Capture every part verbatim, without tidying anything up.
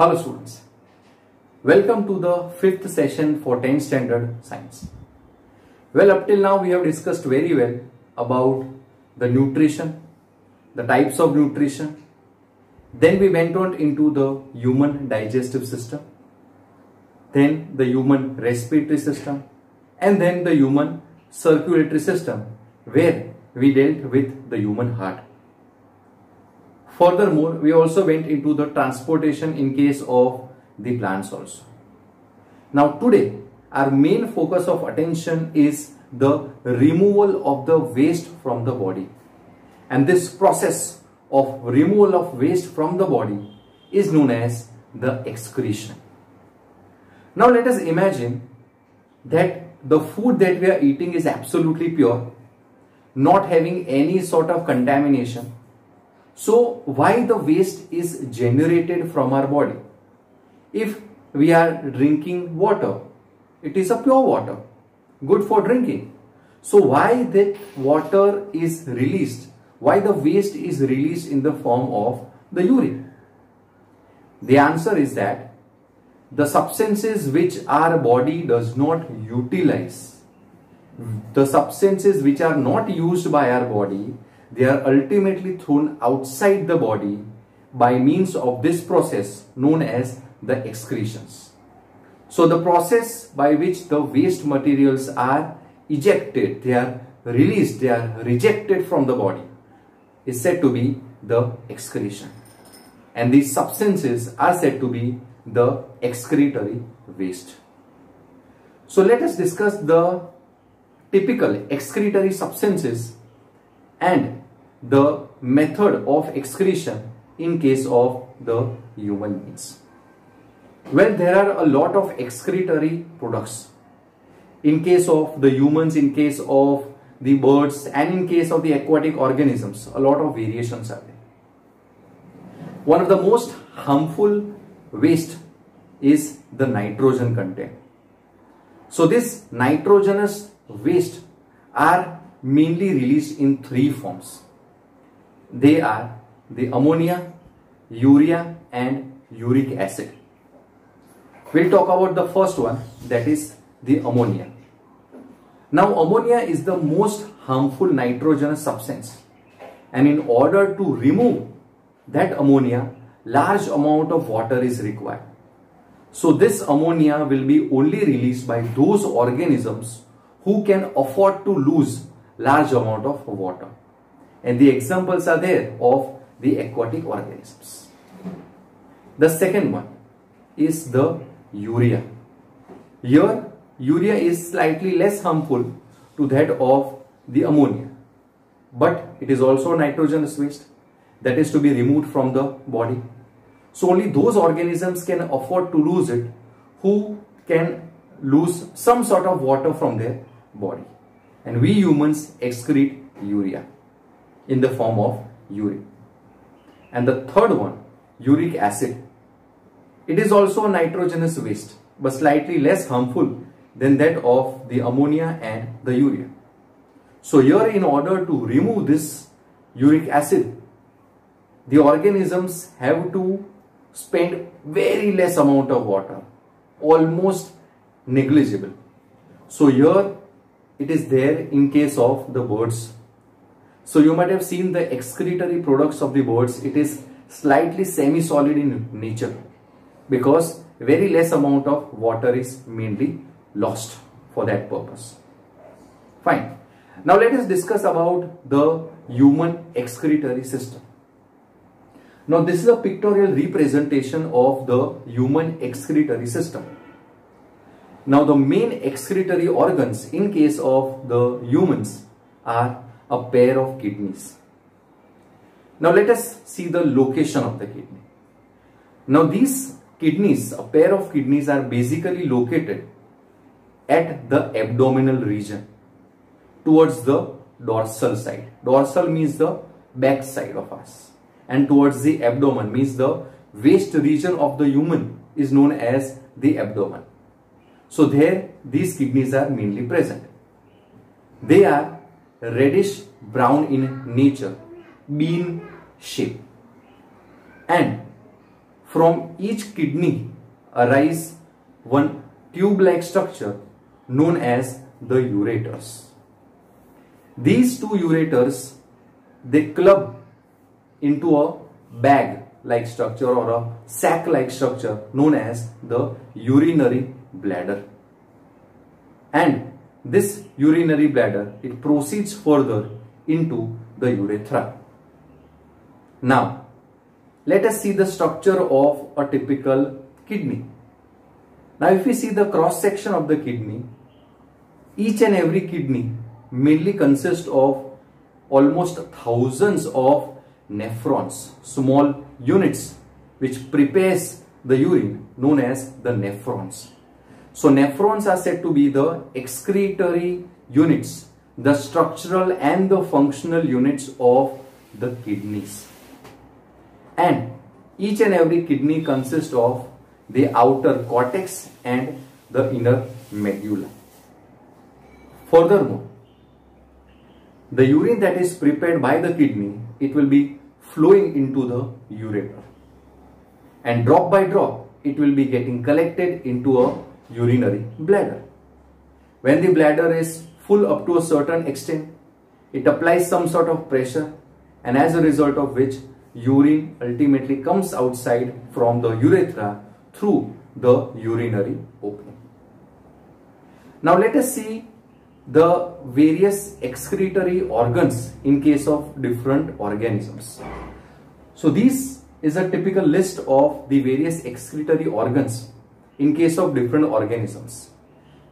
Hello students, welcome to the fifth session for tenth standard science. Well, up till now we have discussed very well about the nutrition, the types of nutrition. Then we went on into the human digestive system, then the human respiratory system, and then the human circulatory system, where we dealt with the human heart. Furthermore, we also went into the transportation in case of the plants also. Now today, our main focus of attention is the removal of the waste from the body. And this process of removal of waste from the body is known as the excretion. Now let us imagine that the food that we are eating is absolutely pure, not having any sort of contamination. So why the waste is generated from our body? If we are drinking water, it is a pure water, good for drinking. So why that water is released? Why the waste is released in the form of the urine? The answer is that the substances which our body does not utilize, the substances which are not used by our body, they are ultimately thrown outside the body by means of this process known as the excretions. So the process by which the waste materials are ejected, they are released, they are rejected from the body is said to be the excretion. And these substances are said to be the excretory waste. So let us discuss the typical excretory substances and the method of excretion in case of the human beings. Well, there are a lot of excretory products in case of the humans, in case of the birds, and in case of the aquatic organisms. A lot of variations are there. One of the most harmful waste is the nitrogen content. So this nitrogenous waste are mainly released in three forms. They are the ammonia, urea, and uric acid. We'll talk about the first one, that is the ammonia. Now ammonia is the most harmful nitrogenous substance, and in order to remove that ammonia, large amount of water is required. So this ammonia will be only released by those organisms who can afford to lose large amount of water. And the examples are there of the aquatic organisms. The second one is the urea. Here, urea is slightly less harmful to that of the ammonia, but it is also nitrogenous waste that is to be removed from the body. So only those organisms can afford to lose it who can lose some sort of water from their body. And we humans excrete urea in the form of urine. And the third one, uric acid. It is also a nitrogenous waste, but slightly less harmful than that of the ammonia and the urea. So here, in order to remove this uric acid, the organisms have to spend very less amount of water, almost negligible. So here it is there in case of the birds. So you might have seen the excretory products of the birds. It is slightly semi-solid in nature because very less amount of water is mainly lost for that purpose. Fine. Now let us discuss about the human excretory system. Now this is a pictorial representation of the human excretory system. Now the main excretory organs in case of the humans are a pair of kidneys. Now let us see the location of the kidney. Now these kidneys, a pair of kidneys, are basically located at the abdominal region towards the dorsal side. Dorsal means the back side of us, and towards the abdomen means the waist region of the human is known as the abdomen. So there these kidneys are mainly present. They are reddish brown in nature, bean shape, and From each kidney arise one tube-like structure known as the ureters. These two ureters, they club into a bag-like structure or a sac-like structure known as the urinary bladder. And this urinary bladder, it proceeds further into the urethra. Now, let us see the structure of a typical kidney. Now, if we see the cross-section of the kidney, each and every kidney mainly consists of almost thousands of nephrons, small units which prepares the urine known as the nephrons. So, nephrons are said to be the excretory units, the structural and the functional units of the kidneys. And each and every kidney consists of the outer cortex and the inner medulla. Furthermore, the urine that is prepared by the kidney, it will be flowing into the ureter. And drop by drop, it will be getting collected into a urinary bladder. When the bladder is full up to a certain extent, it applies some sort of pressure, and as a result of which urine ultimately comes outside from the urethra through the urinary opening. Now let us see the various excretory organs in case of different organisms. So this is a typical list of the various excretory organs in case of different organisms.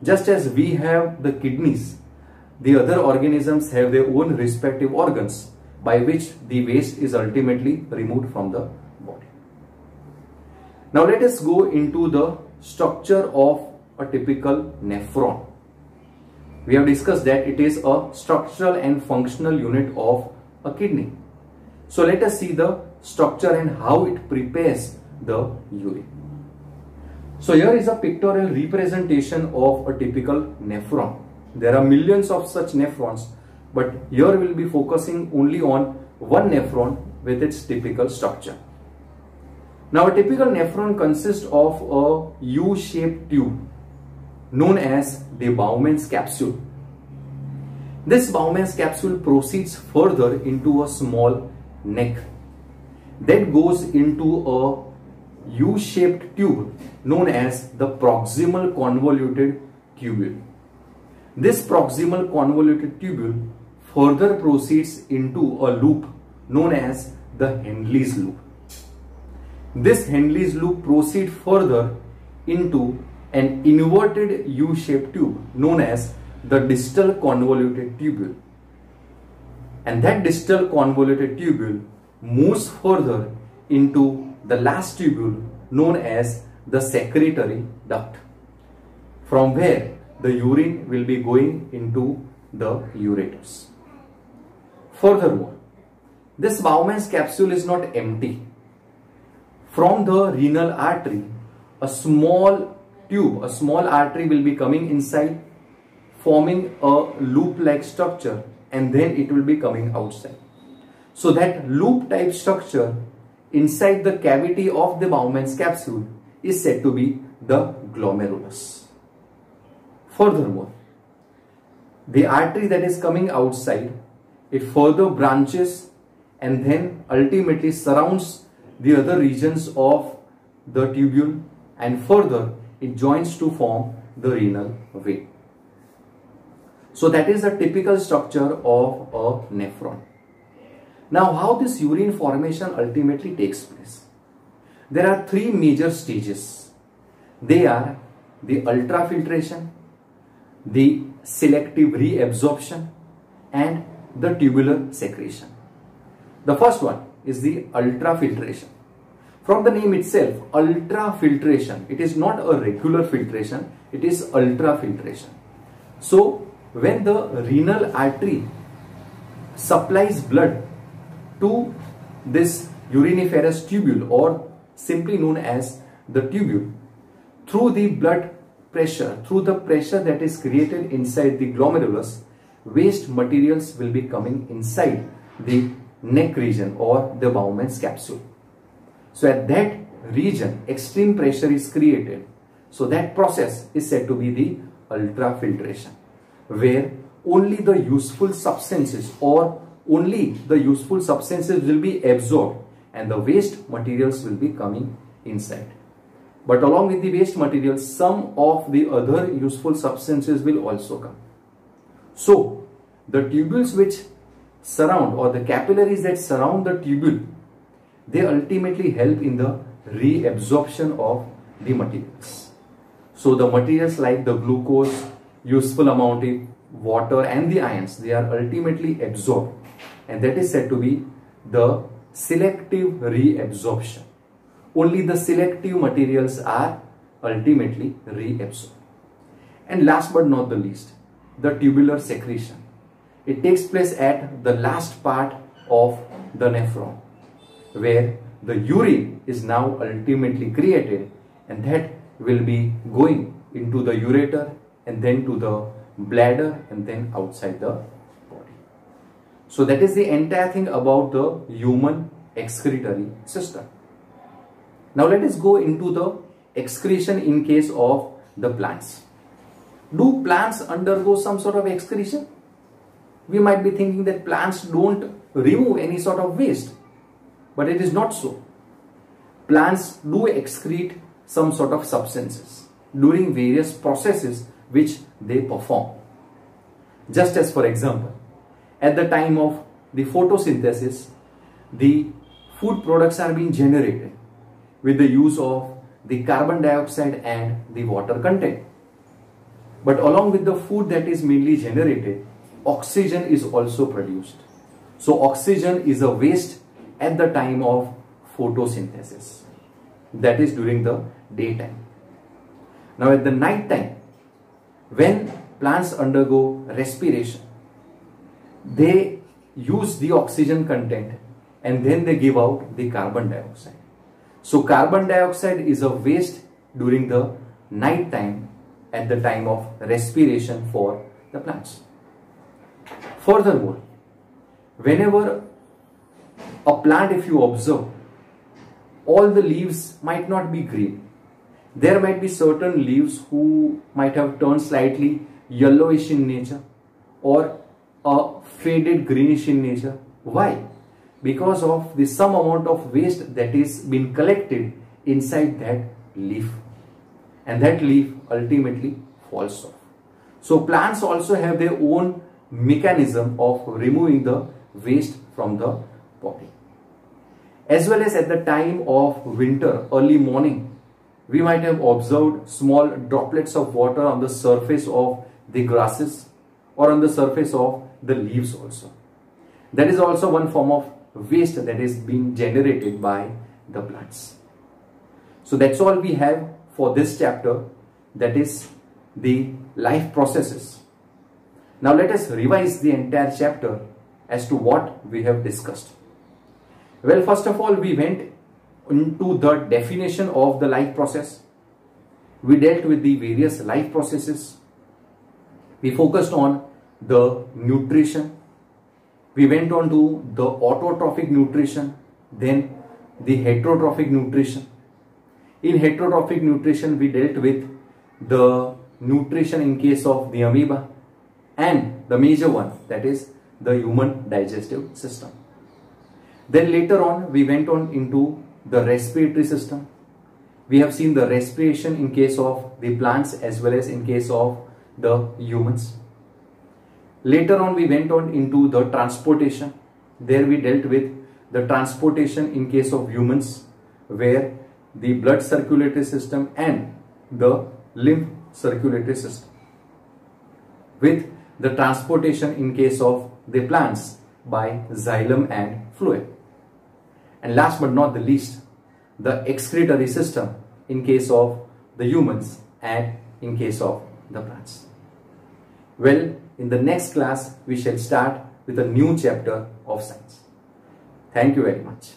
Just as we have the kidneys, the other organisms have their own respective organs by which the waste is ultimately removed from the body. Now let us go into the structure of a typical nephron. We have discussed that it is a structural and functional unit of a kidney. So let us see the structure and how it prepares the urine. So here is a pictorial representation of a typical nephron. There are millions of such nephrons, but here we will be focusing only on one nephron with its typical structure. Now a typical nephron consists of a U-shaped tube known as the Bowman's capsule. This Bowman's capsule proceeds further into a small neck that goes into a U-shaped tube known as the proximal convoluted tubule. This proximal convoluted tubule further proceeds into a loop known as the Henle's loop. This Henle's loop proceeds further into an inverted U-shaped tube known as the distal convoluted tubule, and that distal convoluted tubule moves further into the last tubule known as the secretory duct, from where the urine will be going into the ureters. Furthermore, this Bowman's capsule is not empty. From the renal artery, a small tube, a small artery will be coming inside, forming a loop-like structure, and then it will be coming outside. So that loop-type structure inside the cavity of the Bowman's capsule is said to be the glomerulus. Furthermore, the artery that is coming outside, it further branches and then ultimately surrounds the other regions of the tubule, and further it joins to form the renal vein. So that is a typical structure of a nephron. Now how this urine formation ultimately takes place? There are three major stages. They are the ultrafiltration, the selective reabsorption, and the tubular secretion. The first one is the ultrafiltration. From the name itself, ultrafiltration, it is not a regular filtration, it is ultrafiltration. So when the renal artery supplies blood to this uriniferous tubule, or simply known as the tubule, through the blood pressure, through the pressure that is created inside the glomerulus, waste materials will be coming inside the neck region or the Bowman's capsule. So at that region, extreme pressure is created. So that process is said to be the ultrafiltration, where only the useful substances or only the useful substances will be absorbed and the waste materials will be coming inside. But along with the waste materials, some of the other useful substances will also come. So the tubules which surround, or the capillaries that surround the tubule, they ultimately help in the reabsorption of the materials. So the materials like the glucose, useful amount of water and the ions, they are ultimately absorbed, and that is said to be the selective reabsorption. Only the selective materials are ultimately reabsorbed. And last but not the least, the tubular secretion. It takes place at the last part of the nephron, where the urine is now ultimately created, and that will be going into the ureter and then to the bladder and then outside the body. So that is the entire thing about the human excretory system. Now let us go into the excretion in case of the plants. Do plants undergo some sort of excretion? We might be thinking that plants don't remove any sort of waste, but it is not so. Plants do excrete some sort of substances during various processes which they perform. Just as, for example, at the time of the photosynthesis, the food products are being generated with the use of the carbon dioxide and the water content. But along with the food that is mainly generated, oxygen is also produced. So oxygen is a waste at the time of photosynthesis, that is during the daytime. Now at the night time, when plants undergo respiration, they use the oxygen content and then they give out the carbon dioxide. So carbon dioxide is a waste during the night time at the time of respiration for the plants. Furthermore, whenever a plant, if you observe, all the leaves might not be green. There might be certain leaves who might have turned slightly yellowish in nature or a faded greenish in nature. Why? Because of the some amount of waste that is being collected inside that leaf, and that leaf ultimately falls off. So plants also have their own mechanism of removing the waste from the body. As well as at the time of winter, early morning, we might have observed small droplets of water on the surface of the grasses or on the surface of the leaves also. That is also one form of waste that is being generated by the plants. So that's all we have for this chapter, that is the life processes. Now let us revise the entire chapter as to what we have discussed. Well, first of all, we went into the definition of the life process. We dealt with the various life processes. We focused on the nutrition. We went on to the autotrophic nutrition, then the heterotrophic nutrition. In heterotrophic nutrition, we dealt with the nutrition in case of the amoeba and the major one, that is the human digestive system. Then later on, we went on into the respiratory system. We have seen the respiration in case of the plants as well as in case of the humans. Later on, we went on into the transportation. There we dealt with the transportation in case of humans, where the blood circulatory system and the lymph circulatory system. With the transportation in case of the plants by xylem and phloem. And last but not the least, the excretory system in case of the humans and in case of the plants. Well, in the next class, we shall start with a new chapter of science. Thank you very much.